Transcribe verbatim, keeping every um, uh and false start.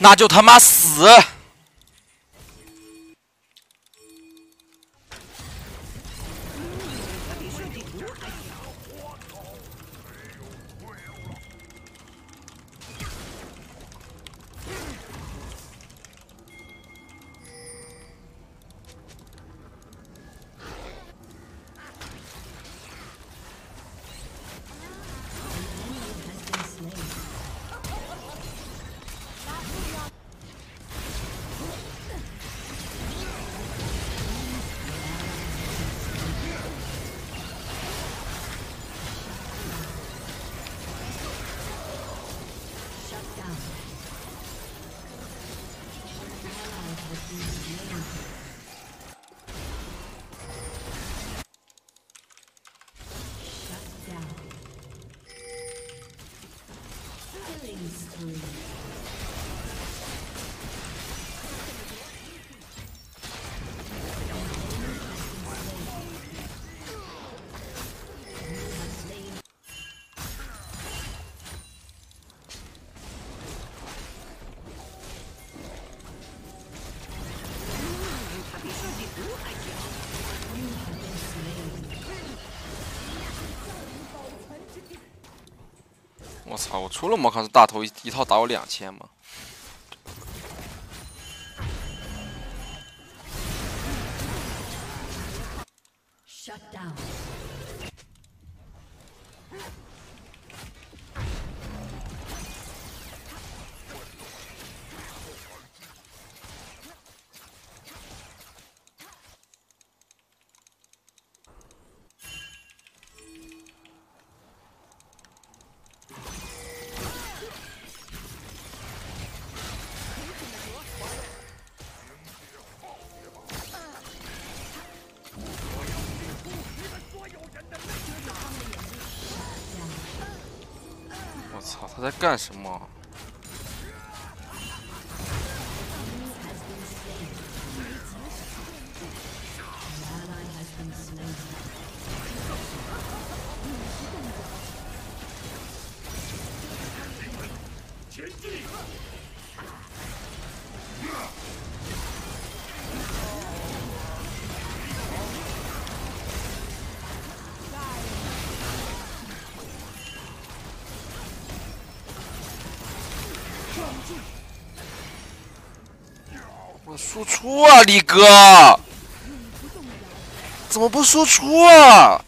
那就他妈死！我操！我除了魔抗是大头一一套打我两千吗？操！他在干什么？前进！我输出啊，力哥，怎么不输出啊？